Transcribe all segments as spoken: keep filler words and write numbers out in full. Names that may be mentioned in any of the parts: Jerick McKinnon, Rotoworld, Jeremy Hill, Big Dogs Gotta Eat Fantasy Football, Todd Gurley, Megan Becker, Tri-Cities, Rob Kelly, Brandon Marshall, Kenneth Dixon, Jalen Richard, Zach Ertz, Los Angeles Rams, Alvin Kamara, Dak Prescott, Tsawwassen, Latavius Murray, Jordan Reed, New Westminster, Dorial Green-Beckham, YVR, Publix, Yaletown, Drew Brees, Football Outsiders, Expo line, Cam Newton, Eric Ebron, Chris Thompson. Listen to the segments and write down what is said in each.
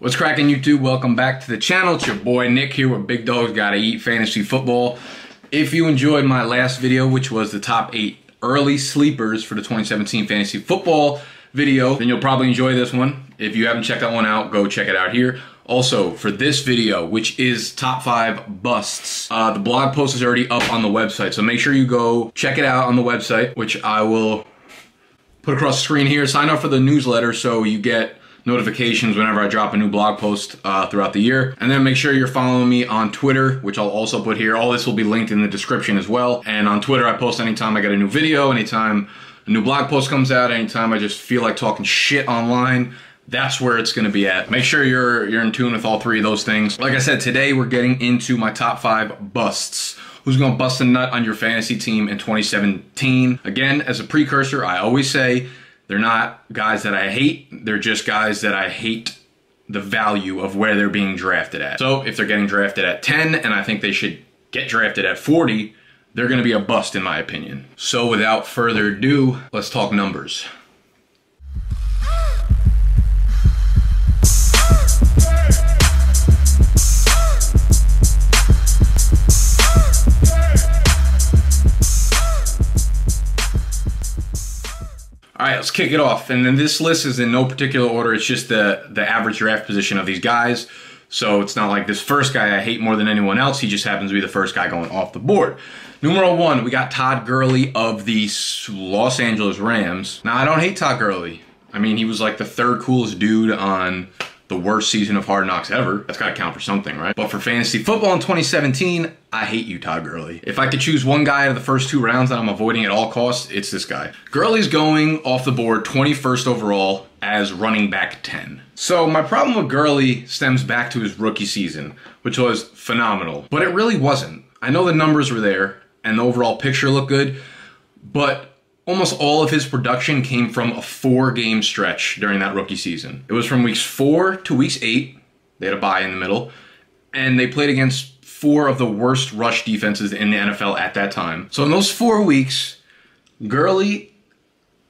What's cracking, YouTube? Welcome back to the channel. It's your boy Nick here with Big Dogs Gotta Eat Fantasy Football. If you enjoyed my last video, which was the top eight early sleepers for the twenty seventeen Fantasy Football video, then you'll probably enjoy this one. If you haven't checked that one out, go check it out here. Also, for this video, which is top five busts, uh, the blog post is already up on the website, so make sure you go check it out on the website, which I will put across the screen here. Sign up for the newsletter so you get notifications whenever I drop a new blog post uh, throughout the year. And then make sure you're following me on Twitter, which I'll also put here. All this will be linked in the description as well. And on Twitter, I post anytime I get a new video, anytime a new blog post comes out, anytime I just feel like talking shit online. That's where it's gonna be at. Make sure you're you're in tune with all three of those things. Like I said, today we're getting into my top five busts. Who's gonna bust a nut on your fantasy team in twenty seventeen? Again, as a precursor, I always say they're not guys that I hate. They're just guys that I hate the value of where they're being drafted at. So if they're getting drafted at ten and I think they should get drafted at forty, they're gonna be a bust in my opinion. So without further ado, let's talk numbers. All right, let's kick it off. And then this list is in no particular order. It's just the, the average draft position of these guys. So it's not like this first guy I hate more than anyone else. He just happens to be the first guy going off the board. Numero one, we got Todd Gurley of the Los Angeles Rams. Now, I don't hate Todd Gurley. I mean, he was like the third coolest dude on the worst season of Hard Knocks ever. That's gotta count for something, right? But for fantasy football in twenty seventeen, I hate you, Todd Gurley. If I could choose one guy out of the first two rounds that I'm avoiding at all costs, it's this guy. Gurley's going off the board twenty-first overall as running back ten. So my problem with Gurley stems back to his rookie season, which was phenomenal, but it really wasn't. I know the numbers were there and the overall picture looked good, but almost all of his production came from a four-game stretch during that rookie season. It was from weeks four to weeks eight. They had a bye in the middle. And they played against four of the worst rush defenses in the N F L at that time. So in those four weeks, Gurley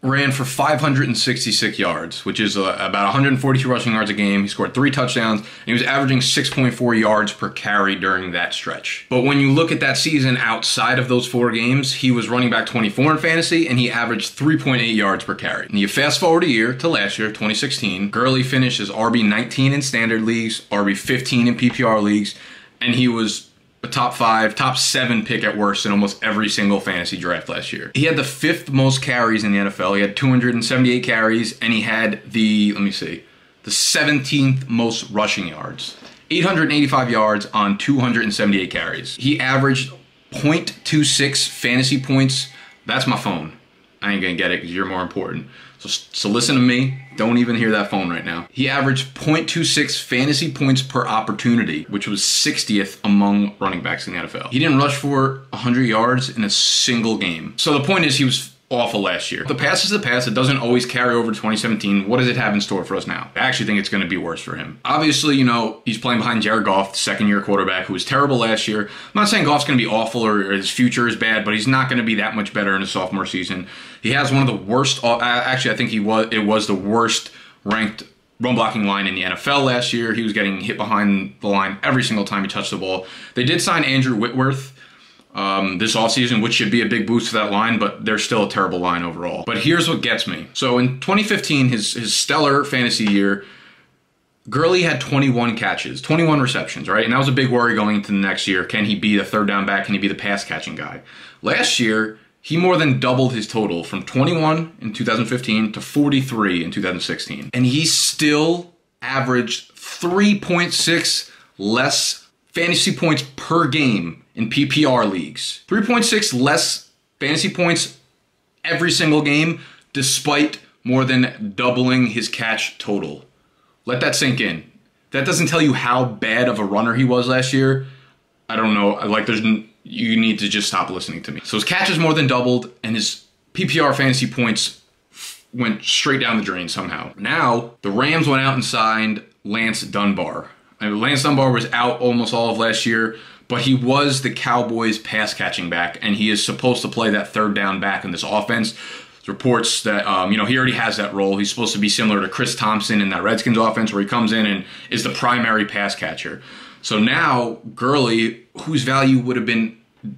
ran for five hundred sixty-six yards, which is uh, about one hundred forty-two rushing yards a game. He scored three touchdowns, and he was averaging six point four yards per carry during that stretch. But when you look at that season outside of those four games, he was running back twenty-four in fantasy, and he averaged three point eight yards per carry. And you fast forward a year to last year, twenty sixteen, Gurley finished as R B nineteen in standard leagues, R B fifteen in P P R leagues, and he was a top five, top seven pick at worst in almost every single fantasy draft last year. He had the fifth most carries in the N F L. He had two hundred seventy-eight carries, and he had the, let me see, the seventeenth most rushing yards. eight hundred eighty-five yards on two hundred seventy-eight carries. He averaged point two six fantasy points. That's my phone. I ain't gonna get it because you're more important. So, so listen to me. Don't even hear that phone right now. He averaged point two six fantasy points per opportunity, which was sixtieth among running backs in the N F L. He didn't rush for one hundred yards in a single game. So the point is he was awful last year. The past is the past. It doesn't always carry over to twenty seventeen. What does it have in store for us now? I actually think it's going to be worse for him. Obviously, you know, he's playing behind Jared Goff, the second-year quarterback, who was terrible last year. I'm not saying Goff's going to be awful or his future is bad, but he's not going to be that much better in his sophomore season. He has one of the worst, actually, I think he was, it was the worst ranked run blocking line in the N F L last year. He was getting hit behind the line every single time he touched the ball. They did sign Andrew Whitworth Um, this offseason, which should be a big boost to that line, but they're still a terrible line overall. But here's what gets me. So in twenty fifteen, his, his stellar fantasy year, Gurley had twenty-one catches, twenty-one receptions, right? And that was a big worry going into the next year. Can he be the third down back? Can he be the pass catching guy? Last year, he more than doubled his total from twenty-one in two thousand fifteen to forty-three in two thousand sixteen. And he still averaged three point six less fantasy points per game in P P R leagues. three point six less fantasy points every single game, despite more than doubling his catch total. Let that sink in. That doesn't tell you how bad of a runner he was last year. I don't know, like there's, you need to just stop listening to me. So his catches more than doubled and his P P R fantasy points went straight down the drain somehow. Now, the Rams went out and signed Lance Dunbar. I mean, Lance Dunbar was out almost all of last year, but he was the Cowboys pass catching back, and he is supposed to play that third down back in this offense. reports that, um, you know, he already has that role. He's supposed to be similar to Chris Thompson in that Redskins offense where he comes in and is the primary pass catcher. So now Gurley, whose value would have been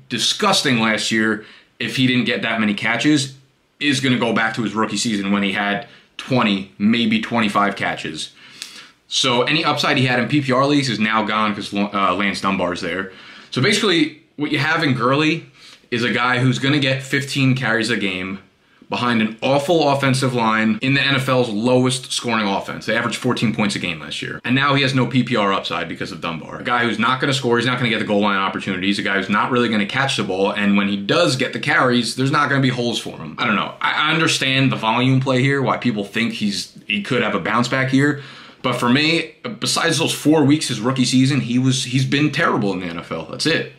disgusting last year if he didn't get that many catches, is going to go back to his rookie season when he had twenty, maybe twenty-five catches. So any upside he had in P P R leagues is now gone because uh, Lance Dunbar is there. So basically what you have in Gurley is a guy who's going to get fifteen carries a game behind an awful offensive line in the N F L's lowest scoring offense. They averaged fourteen points a game last year. And now he has no P P R upside because of Dunbar. A guy who's not going to score, he's not going to get the goal line opportunities, a guy who's not really going to catch the ball, and when he does get the carries, there's not going to be holes for him. I don't know. I understand the volume play here, why people think he's he could have a bounce back here, but for me, besides those four weeks his rookie season, he was he's been terrible in the N F L. That's it.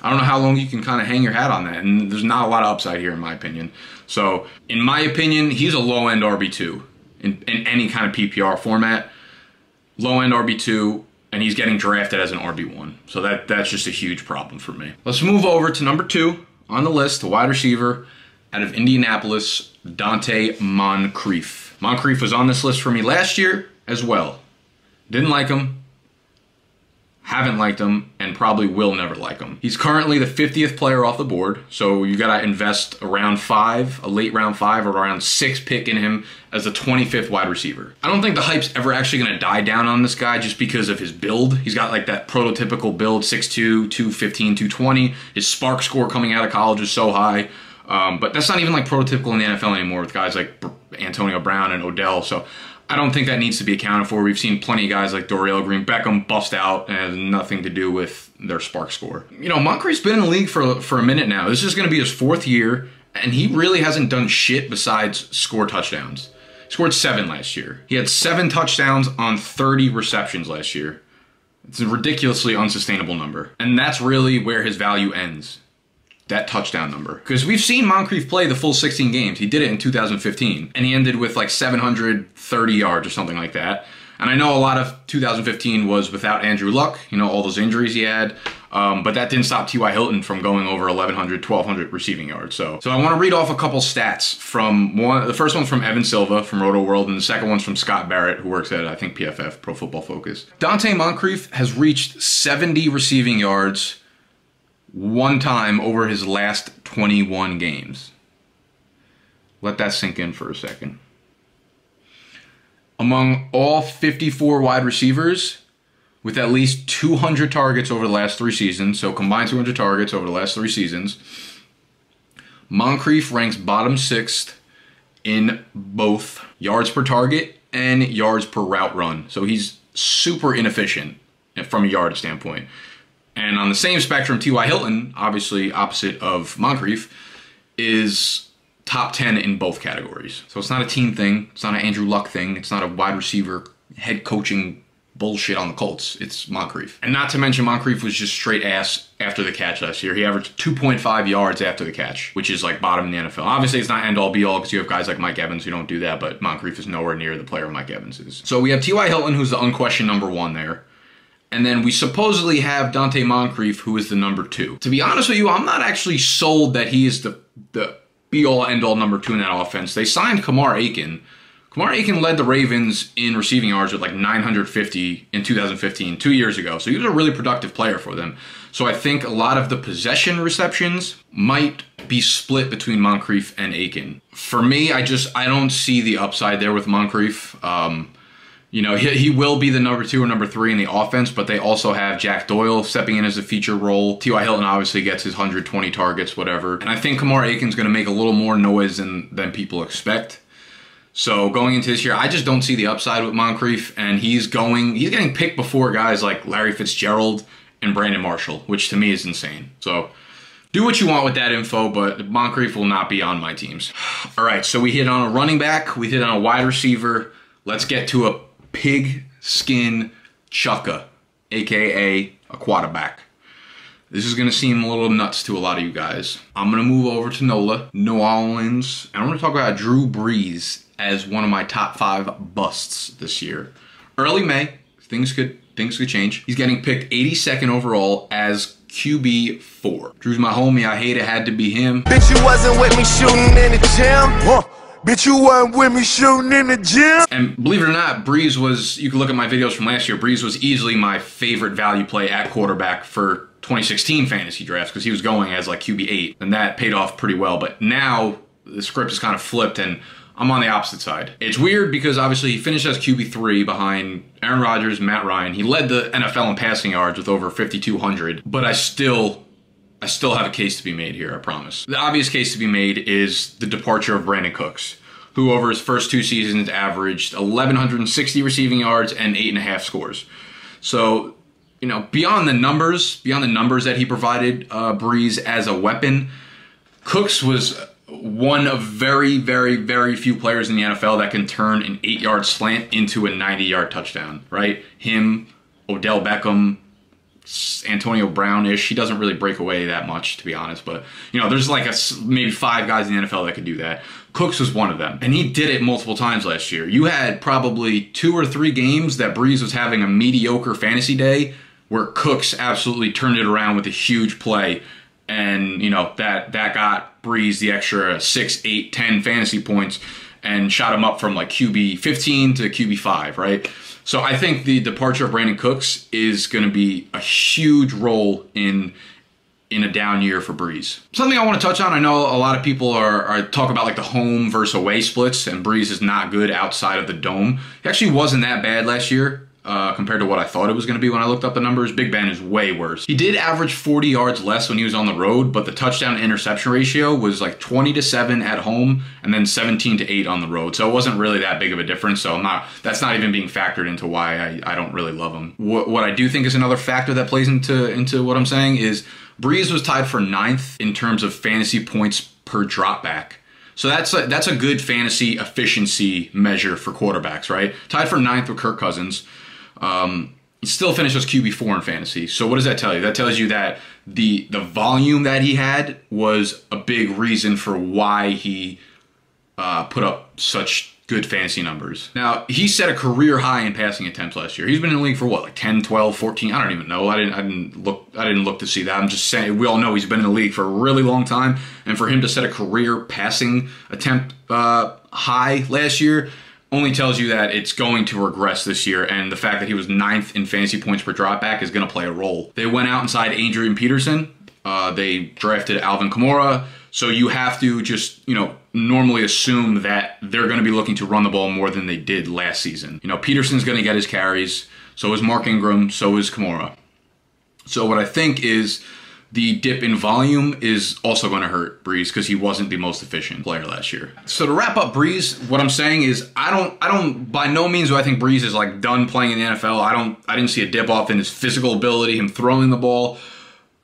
I don't know how long you can kind of hang your hat on that, and there's not a lot of upside here in my opinion. So, in my opinion, he's a low-end R B two in, in any kind of P P R format. Low-end R B two, and he's getting drafted as an R B one. So that, that's just a huge problem for me. Let's move over to number two on the list, the wide receiver out of Indianapolis, Donte Moncrief. Moncrief was on this list for me last year as well. Didn't like him. Haven't liked him, and probably will never like him. He's currently the fiftieth player off the board, so you gotta invest a round five, a late round five, or around six pick in him as the twenty-fifth wide receiver. I don't think the hype's ever actually gonna die down on this guy just because of his build. He's got like that prototypical build, six two, two fifteen, two twenty. His spark score coming out of college is so high, um, but that's not even like prototypical in the N F L anymore with guys like Antonio Brown and Odell, so I don't think that needs to be accounted for. We've seen plenty of guys like Dorial Green-Beckham bust out and it has nothing to do with their spark score. You know, Moncrief's been in the league for, for a minute now. This is going to be his fourth year, and he really hasn't done shit besides score touchdowns. He scored seven last year. He had seven touchdowns on thirty receptions last year. It's a ridiculously unsustainable number, and that's really where his value ends. That touchdown number. Because we've seen Moncrief play the full sixteen games. He did it in two thousand fifteen, and he ended with like seven hundred thirty yards or something like that. And I know a lot of two thousand fifteen was without Andrew Luck, you know, all those injuries he had, um, but that didn't stop T Y. Hilton from going over eleven hundred, twelve hundred receiving yards. So so I want to read off a couple stats from one. The first one's from Evan Silva from Rotoworld, and the second one's from Scott Barrett, who works at, I think, P F F, Pro Football Focus. Donte Moncrief has reached seventy receiving yards one time over his last twenty-one games. Let that sink in for a second. Among all fifty-four wide receivers with at least two hundred targets over the last three seasons, so combined two hundred targets over the last three seasons, Moncrief ranks bottom sixth in both yards per target and yards per route run. So he's super inefficient from a yard standpoint. And on the same spectrum, T Y. Hilton, obviously opposite of Moncrief, is top ten in both categories. So it's not a team thing. It's not an Andrew Luck thing. It's not a wide receiver head coaching bullshit on the Colts. It's Moncrief. And not to mention, Moncrief was just straight ass after the catch last year. He averaged two point five yards after the catch, which is like bottom in the N F L. Obviously, it's not end all be all because you have guys like Mike Evans who don't do that, but Moncrief is nowhere near the player Mike Evans is. So we have T Y. Hilton, who's the unquestioned number one there. And then we supposedly have Donte Moncrief, who is the number two. To be honest with you, I'm not actually sold that he is the, the be-all, end-all number two in that offense. They signed Kamar Aiken. Kamar Aiken led the Ravens in receiving yards with like nine hundred fifty in two thousand fifteen, two years ago. So he was a really productive player for them. So I think a lot of the possession receptions might be split between Moncrief and Aiken. For me, I just, I don't see the upside there with Moncrief. Um... You know, he, he will be the number two or number three in the offense, but they also have Jack Doyle stepping in as a feature role. T Y. Hilton obviously gets his one hundred twenty targets, whatever. And I think Kamar Aiken's going to make a little more noise than, than people expect. So going into this year, I just don't see the upside with Moncrief, and he's going, he's getting picked before guys like Larry Fitzgerald and Brandon Marshall, which to me is insane. So do what you want with that info, but Moncrief will not be on my teams. All right, so we hit on a running back, we hit on a wide receiver. Let's get to a pig skin chucka, aka a quarterback. This is going to seem a little nuts to a lot of you guys. I'm going to move over to NOLA, New Orleans, and I'm going to talk about Drew Brees as one of my top five busts this year. Early May, things could things could change. He's getting picked eighty-second overall as Q B four. Drew's my homie. I hate it. Had to be him. Bitch, you wasn't with me shooting in the gym. Huh. Bitch, you wasn't with me shooting in the gym. And believe it or not, Brees was, you can look at my videos from last year, Brees was easily my favorite value play at quarterback for twenty sixteen fantasy drafts because he was going as like Q B eight, and that paid off pretty well. But now the script is kind of flipped and I'm on the opposite side. It's weird because obviously he finished as Q B three behind Aaron Rodgers, Matt Ryan. He led the N F L in passing yards with over fifty-two hundred, but I still, I still have a case to be made here, I promise. The obvious case to be made is the departure of Brandon Cooks, who over his first two seasons averaged eleven sixty receiving yards and eight and a half scores. So, you know, beyond the numbers, beyond the numbers that he provided uh, Brees as a weapon, Cooks was one of very, very, very few players in the N F L that can turn an eight-yard slant into a ninety-yard touchdown, right? Him, Odell Beckham, Antonio Brown-ish. He doesn't really break away that much, to be honest. But, you know, there's like a, maybe five guys in the N F L that could do that. Cooks was one of them, and he did it multiple times last year. You had probably two or three games that Brees was having a mediocre fantasy day where Cooks absolutely turned it around with a huge play. And, you know, that that got Brees the extra six, eight, ten fantasy points and shot him up from like Q B fifteen to Q B five, right? So I think the departure of Brandon Cooks is going to be a huge role in in a down year for Brees. Something I want to touch on, I know a lot of people are, are talk about like the home versus away splits, and Brees is not good outside of the dome. He actually wasn't that bad last year. Uh, compared to what I thought it was going to be when I looked up the numbers. Big Ben is way worse. He did average forty yards less when he was on the road, but the touchdown interception ratio was like twenty to seven at home and then seventeen to eight on the road. So it wasn't really that big of a difference. So I'm not, that's not even being factored into why I, I don't really love him. What, what I do think is another factor that plays into, into what I'm saying is Brees was tied for ninth in terms of fantasy points per dropback. So that's a, that's a good fantasy efficiency measure for quarterbacks, right? Tied for ninth with Kirk Cousins. Um, he still finishes Q B four in fantasy. So what does that tell you? That tells you that the the volume that he had was a big reason for why he uh, put up such good fantasy numbers. Now, he set a career high in passing attempts last year. He's been in the league for what, like ten, twelve, fourteen? I don't even know. I didn't I didn't look I didn't look to see that. I'm just saying we all know he's been in the league for a really long time, and for him to set a career passing attempt uh, high last year only tells you that it's going to regress this year, and the fact that he was ninth in fantasy points per dropback is going to play a role. They went out and signed Adrian Peterson. Uh, they drafted Alvin Kamara. So you have to just, you know, normally assume that they're going to be looking to run the ball more than they did last season. You know, Peterson's going to get his carries. So is Mark Ingram. So is Kamara. So what I think is the dip in volume is also going to hurt Brees because he wasn't the most efficient player last year. So to wrap up Brees, what I'm saying is I don't, I don't, by no means do I think Brees is like done playing in the N F L. I don't, I didn't see a dip off in his physical ability, him throwing the ball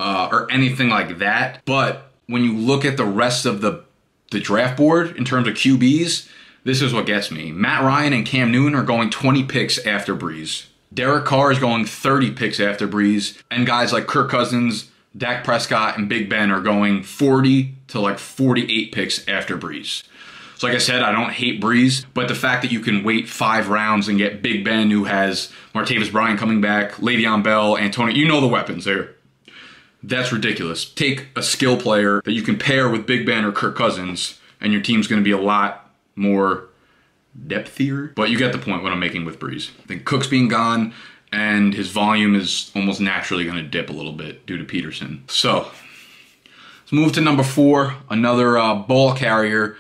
uh, or anything like that. But when you look at the rest of the, the draft board in terms of Q Bs, this is what gets me. Matt Ryan and Cam Newton are going twenty picks after Brees. Derek Carr is going thirty picks after Brees. And guys like Kirk Cousins, Dak Prescott, and Big Ben are going forty to like forty-eight picks after Brees. So like I said, I don't hate Brees, but the fact that you can wait five rounds and get Big Ben, who has Martavis Bryant coming back, Le'Veon Bell, Antonio, you know the weapons there. That's ridiculous. Take a skill player that you can pair with Big Ben or Kirk Cousins, and your team's going to be a lot more depthier. But you get the point what I'm making with Brees. I think Cook's being gone, and his volume is almost naturally going to dip a little bit due to Peterson. So let's move to number four, another uh, ball carrier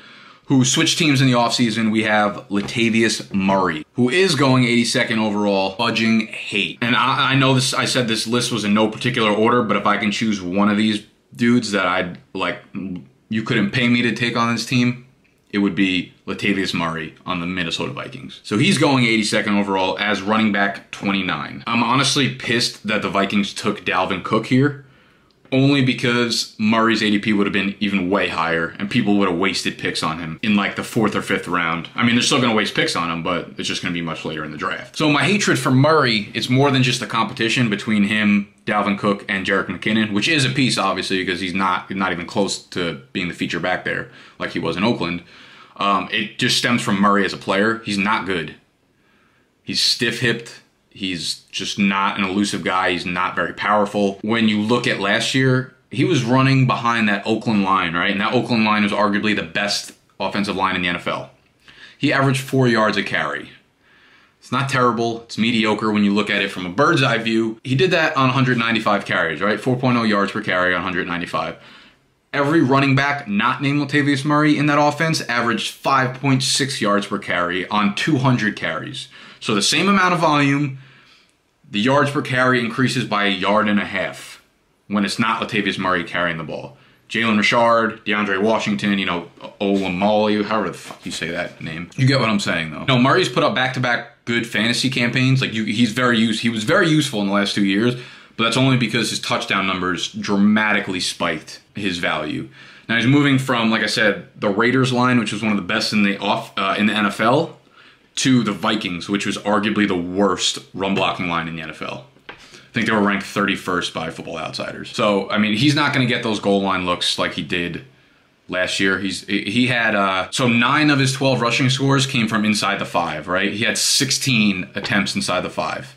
who switched teams in the offseason. We have Latavius Murray, who is going eighty-second overall, budging hate. And I, I know this, I said this list was in no particular order, but if I can choose one of these dudes that I'd like, you couldn't pay me to take on this team, it would be Latavius Murray on the Minnesota Vikings. So he's going eighty-second overall as running back twenty-nine. I'm honestly pissed that the Vikings took Dalvin Cook here, only because Murray's A D P would have been even way higher and people would have wasted picks on him in like the fourth or fifth round. I mean, they're still going to waste picks on him, but it's just going to be much later in the draft. So my hatred for Murray is more than just the competition between him, Dalvin Cook, and Jerick McKinnon, which is a piece, obviously, because he's not, not even close to being the feature back there like he was in Oakland. Um, it just stems from Murray as a player. He's not good. He's stiff-hipped. He's just not an elusive guy. He's not very powerful. When you look at last year, he was running behind that Oakland line, right? And that Oakland line was arguably the best offensive line in the N F L. He averaged four yards a carry. It's not terrible. It's mediocre when you look at it from a bird's eye view. He did that on one hundred ninety-five carries, right? four point oh yards per carry on one hundred ninety-five. Every running back not named Latavius Murray in that offense averaged five point six yards per carry on two hundred carries. So the same amount of volume, the yards per carry increases by a yard and a half when it's not Latavius Murray carrying the ball. Jalen Richard, DeAndre Washington, you know, Olamolu, however the fuck you say that name. You get what I'm saying, though. You know, Murray's put up back-to-back good fantasy campaigns. Like, you, he's very use, he was very useful in the last two years, but that's only because his touchdown numbers dramatically spiked his value. Now, he's moving from, like I said, the Raiders line, which was one of the best in the off uh, in the N F L, to the Vikings, which was arguably the worst run-blocking line in the N F L. I think they were ranked thirty-first by Football Outsiders. So, I mean, he's not going to get those goal line looks like he did last year. He's He had, uh, so nine of his twelve rushing scores came from inside the five, right? He had sixteen attempts inside the five.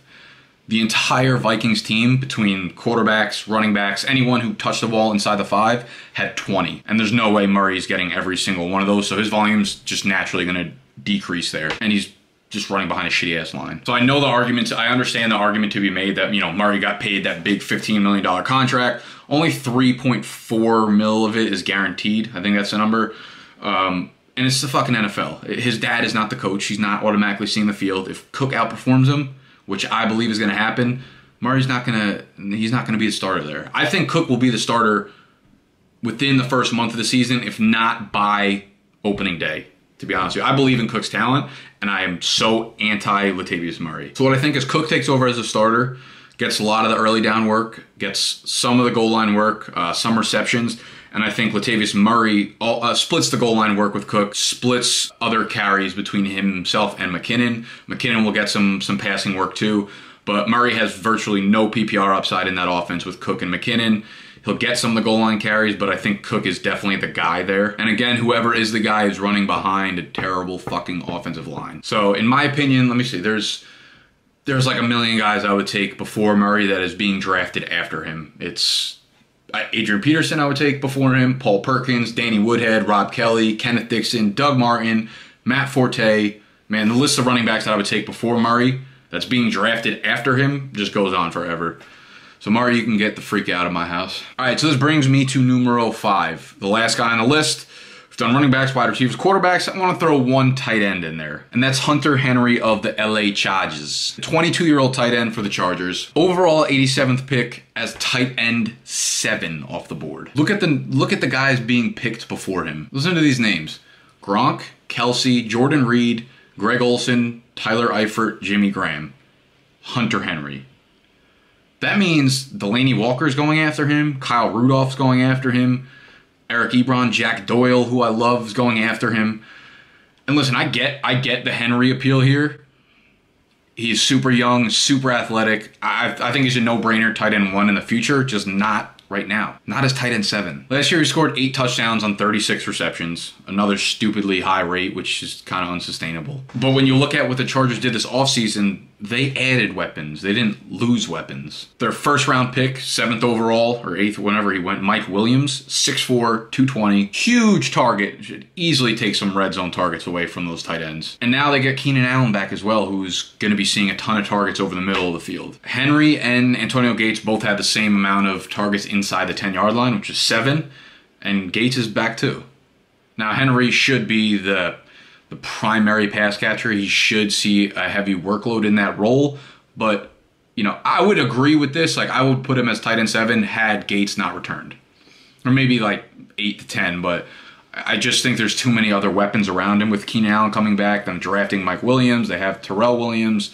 The entire Vikings team, between quarterbacks, running backs, anyone who touched the ball inside the five, had twenty. And there's no way Murray's getting every single one of those, so his volume's just naturally going to decrease there. And he's just running behind a shitty-ass line. So I know the arguments, I understand the argument to be made that, you know, Murray got paid that big fifteen million dollars contract. Only three point four mil of it is guaranteed. I think that's the number. Um, and it's the fucking N F L. His dad is not the coach. He's not automatically seeing the field. If Cook outperforms him, which I believe is going to happen, Murray's not going to, he's not going to be the starter there. I think Cook will be the starter within the first month of the season, if not by opening day. To be honest with you, I believe in Cook's talent, and I am so anti-Latavius Murray. So what I think is Cook takes over as a starter, gets a lot of the early down work, gets some of the goal line work, uh, some receptions, and I think Latavius Murray all, uh, splits the goal line work with Cook, splits other carries between himself and McKinnon. McKinnon will get some, some passing work too, but Murray has virtually no P P R upside in that offense with Cook and McKinnon. He'll get some of the goal line carries, but I think Cook is definitely the guy there. And again, whoever is the guy is running behind a terrible fucking offensive line. So in my opinion, let me see, there's there's like a million guys I would take before Murray that is being drafted after him. It's Adrian Peterson I would take before him, Paul Perkins, Danny Woodhead, Rob Kelly, Kenneth Dixon, Doug Martin, Matt Forte. Man, the list of running backs that I would take before Murray that's being drafted after him just goes on forever. So Murray, you can get the freak out of my house. All right, so this brings me to numero five, the last guy on the list. We've done running backs, wide receivers, quarterbacks. I want to throw one tight end in there, and that's Hunter Henry of the L A Chargers. twenty-two-year-old tight end for the Chargers. Overall, eighty-seventh pick as tight end seven off the board. Look at the look at the guys being picked before him. Listen to these names: Gronk, Kelce, Jordan Reed, Greg Olsen, Tyler Eifert, Jimmy Graham, Hunter Henry. That means Delaney Walker's going after him, Kyle Rudolph's going after him, Eric Ebron, Jack Doyle, who I love, is going after him. And listen, I get I get the Henry appeal here. He's super young, super athletic. I, I think he's a no-brainer tight end one in the future, just not right now. Not as tight end seven. Last year he scored eight touchdowns on thirty-six receptions, another stupidly high rate, which is kind of unsustainable. But when you look at what the Chargers did this offseason, they added weapons. They didn't lose weapons. Their first round pick, seventh overall, or eighth, whenever he went, Mike Williams, six four, two twenty. Huge target. Should easily take some red zone targets away from those tight ends. And now they get Keenan Allen back as well, who's going to be seeing a ton of targets over the middle of the field. Henry and Antonio Gates both had the same amount of targets inside the ten-yard line, which is seven. And Gates is back too. Now, Henry should be the... the primary pass catcher. He should see a heavy workload in that role. But, you know, I would agree with this. Like, I would put him as tight end seven had Gates not returned. Or maybe like eight to ten. But I just think there's too many other weapons around him with Keenan Allen coming back, them drafting Mike Williams. They have Terrell Williams.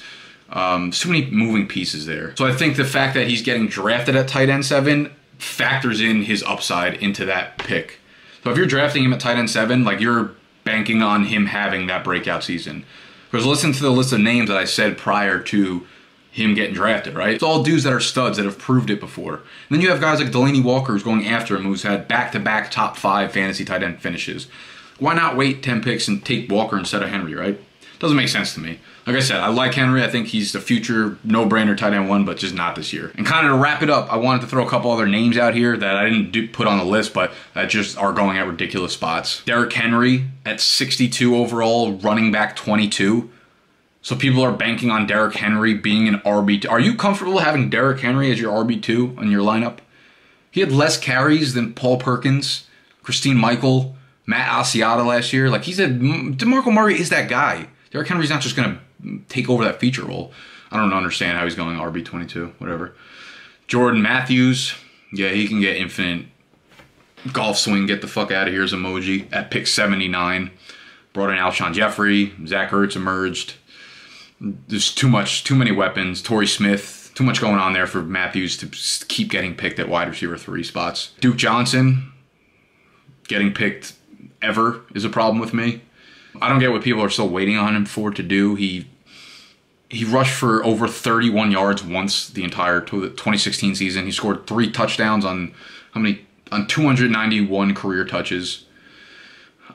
Um, so many moving pieces there. So I think the fact that he's getting drafted at tight end seven factors in his upside into that pick. So if you're drafting him at tight end seven, like, you're banking on him having that breakout season. Because listen to the list of names that I said prior to him getting drafted, right? It's all dudes that are studs that have proved it before. And then you have guys like Delaney Walker who's going after him, who's had back-to-back top five fantasy tight end finishes. Why not wait ten picks and take Walker instead of Henry, right? Doesn't make sense to me. Like I said, I like Henry. I think he's the future no-brainer tight end one, but just not this year. And kind of to wrap it up, I wanted to throw a couple other names out here that I didn't do, put on the list, but that just are going at ridiculous spots. Derrick Henry at sixty-two overall, running back twenty-two. So people are banking on Derrick Henry being an R B two. Are you comfortable having Derrick Henry as your R B two on your lineup? He had less carries than Paul Perkins, Christine Michael, Matt Asiata last year. Like, he's a, DeMarco Murray is that guy. Derrick Henry's not just going to take over that feature role. I don't understand how he's going R B twenty-two, whatever. Jordan Matthews, yeah, he can get infinite golf swing, get the fuck out of here's emoji at pick seventy-nine. Brought in Alshon Jeffrey, Zach Ertz emerged. There's too much, too many weapons. Torrey Smith, too much going on there for Matthews to keep getting picked at wide receiver three spots. Duke Johnson, getting picked ever is a problem with me. I don't get what people are still waiting on him for to do. He he rushed for over thirty-one yards once the entire twenty sixteen season. He scored three touchdowns on how many on two hundred ninety-one career touches.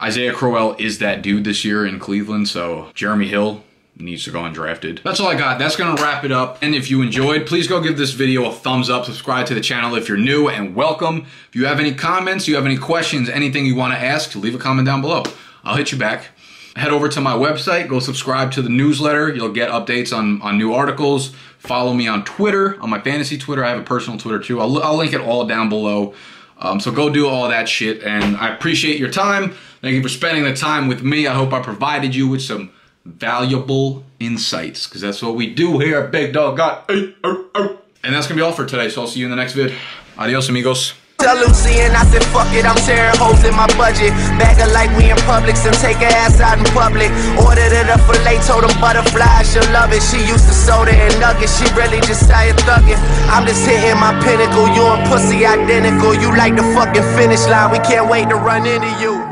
Isaiah Crowell is that dude this year in Cleveland, so Jeremy Hill needs to go undrafted. That's all I got. That's gonna wrap it up. And if you enjoyed, please go give this video a thumbs up, subscribe to the channel if you're new, and welcome. If you have any comments, you have any questions, anything you wanna ask, leave a comment down below. I'll hit you back. Head over to my website, go subscribe to the newsletter. You'll get updates on, on new articles. Follow me on Twitter, on my fantasy Twitter. I have a personal Twitter too. I'll, I'll link it all down below. Um, so go do all that shit. And I appreciate your time. Thank you for spending the time with me. I hope I provided you with some valuable insights, because that's what we do here at Big Dog Gotta Eat. And that's gonna be all for today, so I'll see you in the next vid. Adios, amigos. Tell Lucy and I said fuck it, I'm tearing holes in my budget. Bag her like we in Publix and take her ass out in public. Ordered her the filet, told them butterflies, she'll love it. She used to soda and nuggets, she really just started thugging. I'm just hitting my pinnacle, you and pussy identical. You like the fucking finish line, we can't wait to run into you.